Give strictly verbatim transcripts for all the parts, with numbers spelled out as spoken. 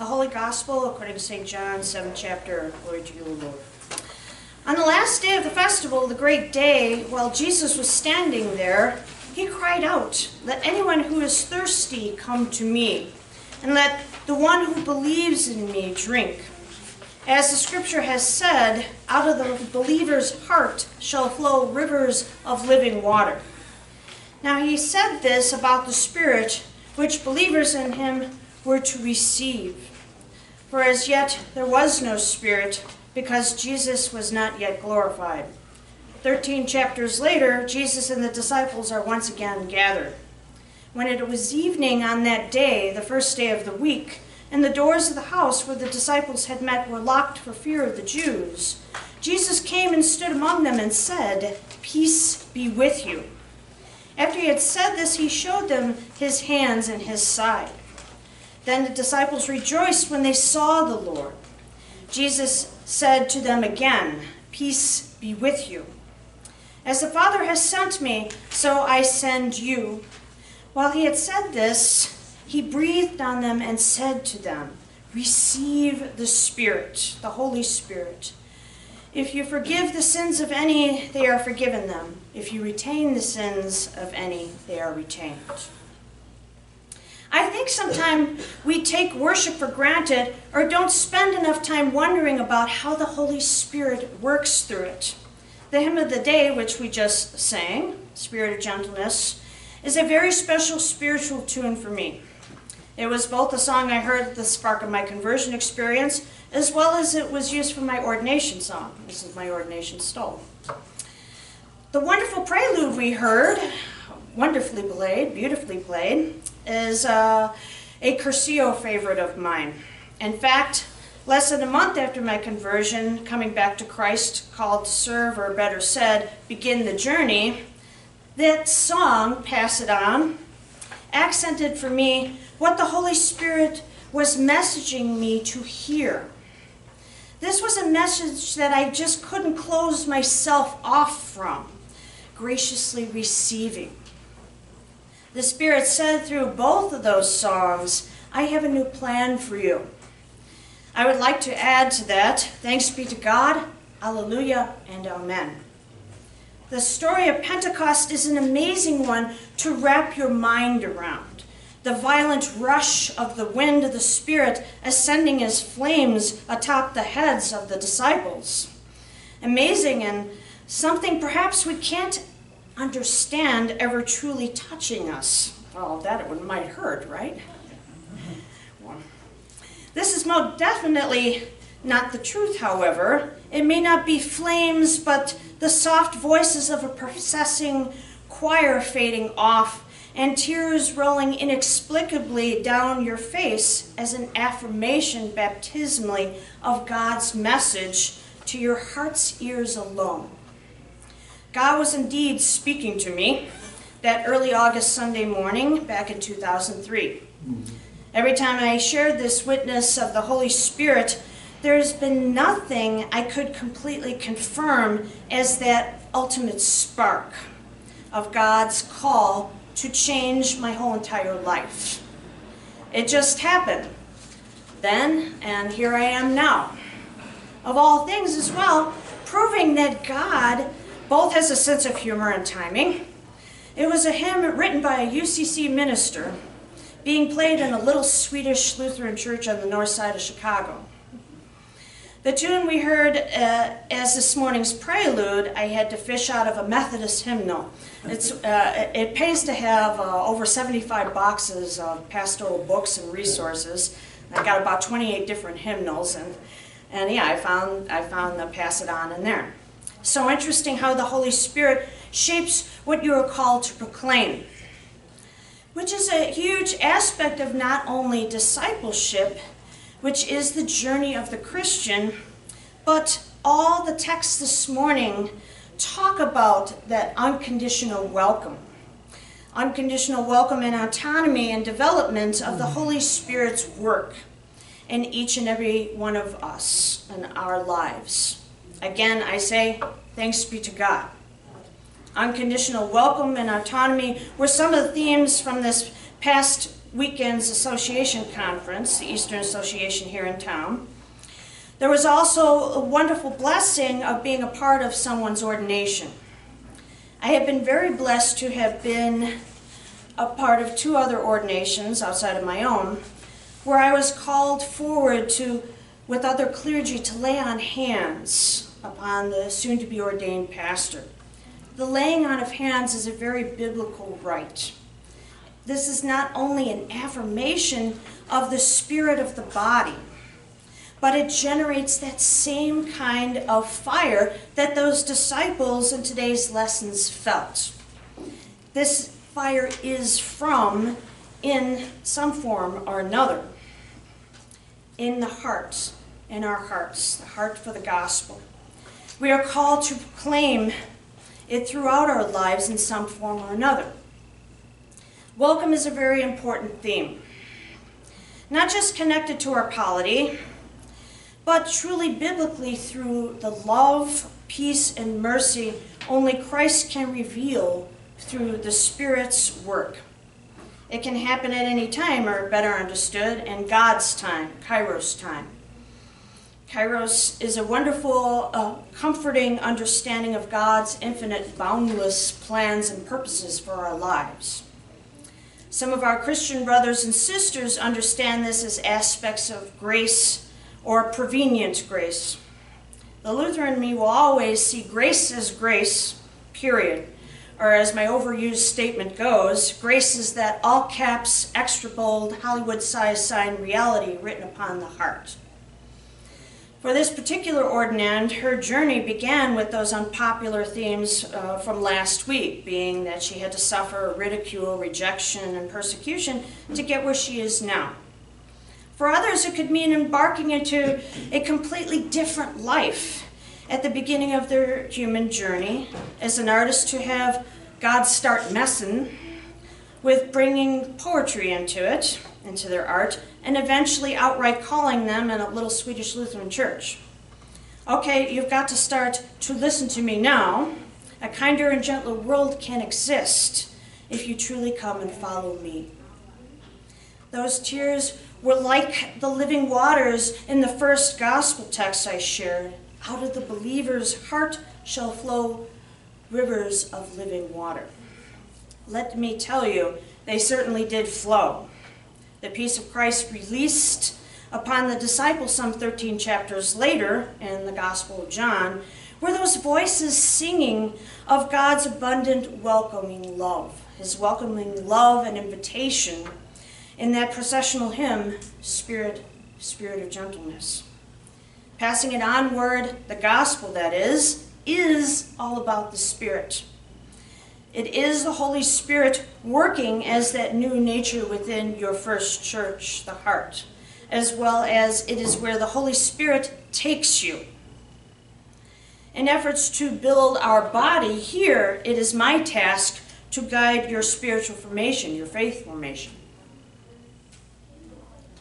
The Holy Gospel according to Saint John, seventh chapter. Glory to you, O Lord. On the last day of the festival, the great day, while Jesus was standing there, he cried out, "Let anyone who is thirsty come to me, and let the one who believes in me drink. As the scripture has said, out of the believer's heart shall flow rivers of living water." Now he said this about the Spirit, which believers in him were to receive. For as yet there was no Spirit, because Jesus was not yet glorified. Thirteen chapters later, Jesus and the disciples are once again gathered. When it was evening on that day, the first day of the week, and the doors of the house where the disciples had met were locked for fear of the Jews, Jesus came and stood among them and said, "Peace be with you." After he had said this, he showed them his hands and his side. Then the disciples rejoiced when they saw the Lord. Jesus said to them again, "Peace be with you. As the Father has sent me, so I send you." While he had said this, he breathed on them and said to them, "Receive the Spirit," the Holy Spirit. "If you forgive the sins of any, they are forgiven them. If you retain the sins of any, they are retained." I think sometimes we take worship for granted or don't spend enough time wondering about how the Holy Spirit works through it. The hymn of the day, which we just sang, "Spirit of Gentleness," is a very special spiritual tune for me. It was both a song I heard at the spark of my conversion experience, as well as it was used for my ordination song. This is my ordination stole. The wonderful prelude we heard, wonderfully played, beautifully played, is uh, a Curcio favorite of mine. In fact, less than a month after my conversion, coming back to Christ, called to serve, or better said, begin the journey, that song, "Pass It On," accented for me what the Holy Spirit was messaging me to hear. This was a message that I just couldn't close myself off from, graciously receiving. The Spirit said through both of those songs, "I have a new plan for you." I would like to add to that, "Thanks be to God, Alleluia and Amen." The story of Pentecost is an amazing one to wrap your mind around. The violent rush of the wind of the Spirit ascending as flames atop the heads of the disciples. Amazing, and something perhaps we can't understand ever truly touching us. Well, that it might hurt, right? Well, this is most definitely not the truth, however. It may not be flames, but the soft voices of a processing choir fading off and tears rolling inexplicably down your face as an affirmation baptismally of God's message to your heart's ears alone. God was indeed speaking to me that early August Sunday morning back in two thousand three. Every time I shared this witness of the Holy Spirit, there's been nothing I could completely confirm as that ultimate spark of God's call to change my whole entire life. It just happened then, and here I am now. Of all things as well, proving that God both has a sense of humor and timing. It was a hymn written by a U C C minister being played in a little Swedish Lutheran church on the north side of Chicago. The tune we heard uh, as this morning's prelude, I had to fish out of a Methodist hymnal. It's, uh, it pays to have uh, over seventy-five boxes of pastoral books and resources. I got about twenty-eight different hymnals, and, and yeah, I found, I found the "Pass It On" in there. So interesting how the Holy Spirit shapes what you are called to proclaim, which is a huge aspect of not only discipleship, which is the journey of the Christian, but all the texts this morning talk about that unconditional welcome. Unconditional welcome and autonomy and development of the Holy Spirit's work in each and every one of us in our lives. Again, I say, thanks be to God. Unconditional welcome and autonomy were some of the themes from this past weekend's association conference, the Eastern Association here in town. There was also a wonderful blessing of being a part of someone's ordination. I have been very blessed to have been a part of two other ordinations outside of my own, where I was called forward to, with other clergy, to lay on hands upon the soon-to-be ordained pastor. The laying on of hands is a very biblical rite. This is not only an affirmation of the spirit of the body, but it generates that same kind of fire that those disciples in today's lessons felt. This fire is from, in some form or another, in the hearts, in our hearts, the heart for the gospel. We are called to proclaim it throughout our lives in some form or another. Welcome is a very important theme, not just connected to our polity, but truly biblically through the love, peace, and mercy only Christ can reveal through the Spirit's work. It can happen at any time, or better understood, in God's time, Kairos time. Kairos is a wonderful, uh, comforting understanding of God's infinite, boundless plans and purposes for our lives. Some of our Christian brothers and sisters understand this as aspects of grace or prevenient grace. The Lutheran in me will always see grace as grace, period. Or as my overused statement goes, grace is that all caps, extra bold, Hollywood-sized sign reality written upon the heart. For this particular ordinand, her journey began with those unpopular themes uh, from last week, being that she had to suffer ridicule, rejection, and persecution to get where she is now. For others, it could mean embarking into a completely different life at the beginning of their human journey, as an artist to have God start messing with bringing poetry into it, into their art, and eventually outright calling them in a little Swedish Lutheran church. Okay, you've got to start to listen to me now. A kinder and gentler world can exist if you truly come and follow me. Those tears were like the living waters in the first gospel text I shared. Out of the believer's heart shall flow rivers of living water. Let me tell you, they certainly did flow. The peace of Christ released upon the disciples some thirteen chapters later in the Gospel of John were those voices singing of God's abundant welcoming love, his welcoming love and invitation in that processional hymn, Spirit, Spirit of Gentleness. Passing it onward, the gospel that is, is all about the Spirit. It is the Holy Spirit working as that new nature within your first church, the heart, as well as it is where the Holy Spirit takes you. In efforts to build our body here, it is my task to guide your spiritual formation, your faith formation.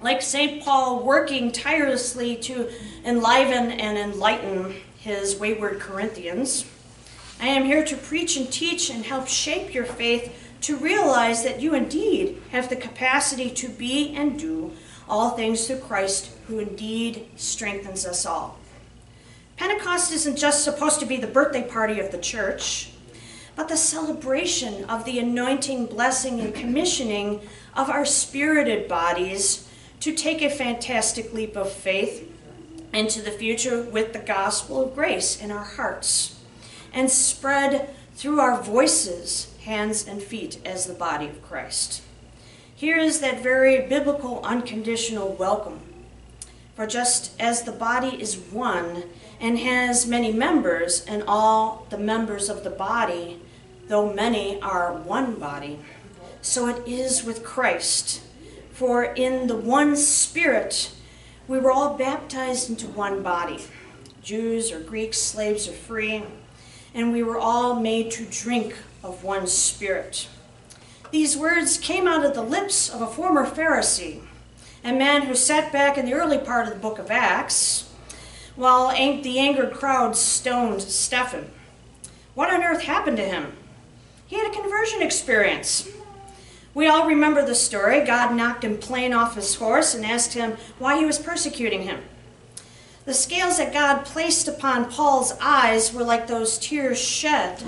Like Saint Paul, working tirelessly to enliven and enlighten his wayward Corinthians, I am here to preach and teach and help shape your faith to realize that you indeed have the capacity to be and do all things through Christ, who indeed strengthens us all. Pentecost isn't just supposed to be the birthday party of the church, but the celebration of the anointing, blessing, and commissioning of our spirited bodies to take a fantastic leap of faith into the future with the gospel of grace in our hearts and spread through our voices, hands, and feet as the body of Christ. Here is that very biblical, unconditional welcome. For just as the body is one and has many members, and all the members of the body, though many, are one body, so it is with Christ. For in the one Spirit, we were all baptized into one body, Jews or Greeks, slaves or free, and we were all made to drink of one Spirit. These words came out of the lips of a former Pharisee, a man who sat back in the early part of the book of Acts while the angered crowd stoned Stephen. What on earth happened to him? He had a conversion experience. We all remember the story. God knocked him plain off his horse and asked him why he was persecuting him. The scales that God placed upon Paul's eyes were like those tears shed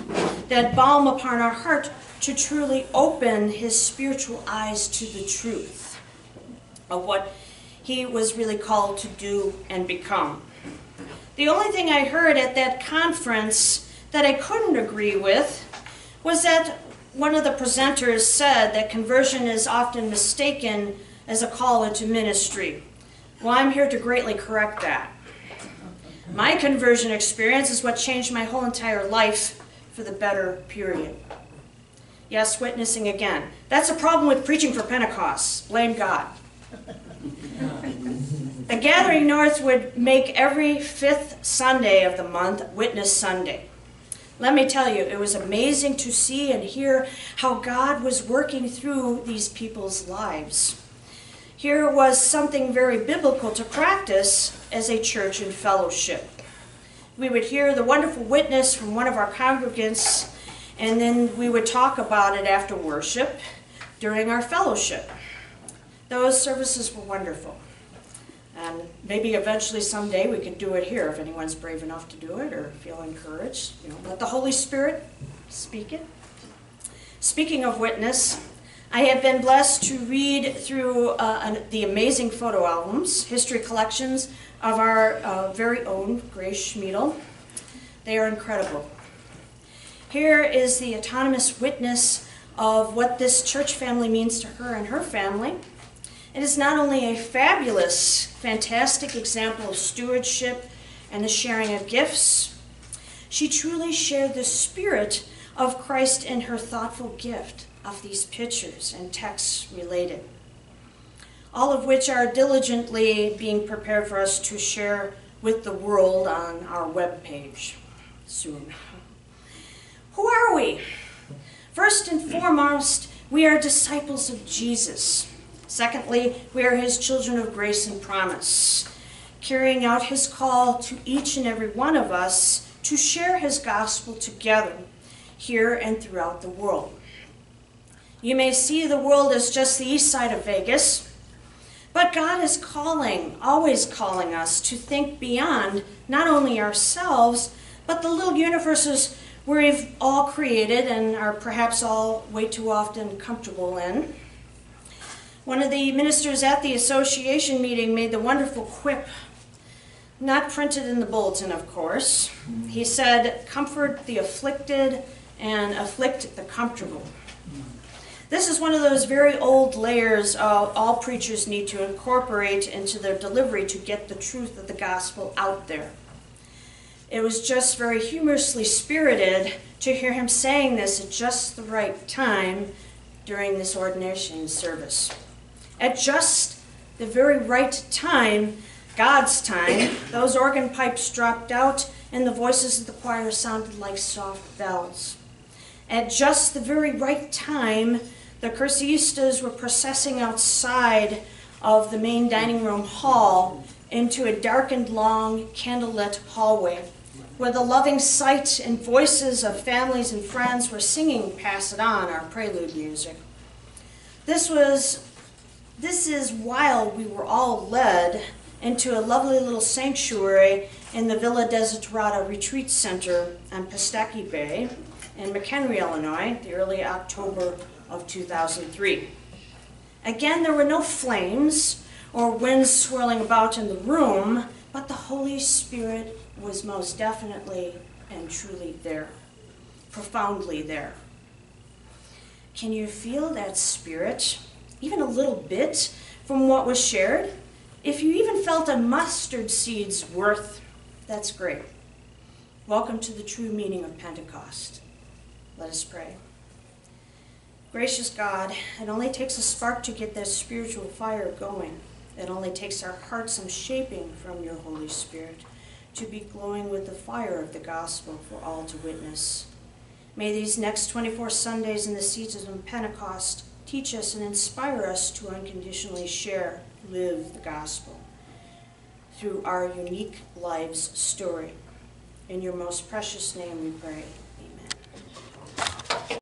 that balm upon our heart to truly open his spiritual eyes to the truth of what he was really called to do and become. The only thing I heard at that conference that I couldn't agree with was that one of the presenters said that conversion is often mistaken as a call into ministry. Well, I'm here to greatly correct that. My conversion experience is what changed my whole entire life for the better, period. Yes, witnessing again. That's a problem with preaching for Pentecost. Blame God. A Gathering North would make every fifth Sunday of the month Witness Sunday. Let me tell you, it was amazing to see and hear how God was working through these people's lives. Here was something very biblical to practice as a church in fellowship. We would hear the wonderful witness from one of our congregants, and then we would talk about it after worship during our fellowship. Those services were wonderful. And maybe eventually someday we could do it here if anyone's brave enough to do it or feel encouraged. You know, let the Holy Spirit speak it. Speaking of witness, I have been blessed to read through uh, an, the amazing photo albums, history collections of our uh, very own Grace Schmidl. They are incredible. Here is the autonomous witness of what this church family means to her and her family. It is not only a fabulous, fantastic example of stewardship and the sharing of gifts, she truly shared the spirit of Christ in her thoughtful gift of these pictures and texts related, all of which are diligently being prepared for us to share with the world on our webpage soon. Who are we? First and foremost, we are disciples of Jesus. Secondly, we are his children of grace and promise, carrying out his call to each and every one of us to share his gospel together, here and throughout the world. You may see the world as just the east side of Vegas, but God is calling, always calling us to think beyond not only ourselves, but the little universes we've all created and are perhaps all way too often comfortable in. One of the ministers at the association meeting made the wonderful quip, not printed in the bulletin, of course. He said, "Comfort the afflicted and afflict the comfortable." This is one of those very old layers uh, all preachers need to incorporate into their delivery to get the truth of the gospel out there. It was just very humorously spirited to hear him saying this at just the right time during this ordination service. At just the very right time, God's time, those organ pipes dropped out and the voices of the choir sounded like soft bells. At just the very right time, the curseistas were processing outside of the main dining room hall into a darkened, long, candlelit hallway, where the loving sight and voices of families and friends were singing Pass It On, our prelude music. This was This is while we were all led into a lovely little sanctuary in the Villa Desiderata Retreat Center on Pistakee Bay in McHenry, Illinois, the early October of two thousand three. Again, there were no flames or winds swirling about in the room, but the Holy Spirit was most definitely and truly there, profoundly there. Can you feel that spirit? Even a little bit from what was shared. If you even felt a mustard seed's worth, that's great. Welcome to the true meaning of Pentecost. Let us pray. Gracious God, it only takes a spark to get that spiritual fire going. It only takes our hearts some shaping from your Holy Spirit to be glowing with the fire of the gospel for all to witness. May these next twenty-four Sundays in the season of Pentecost teach us and inspire us to unconditionally share, live the gospel through our unique lives story. In your most precious name we pray.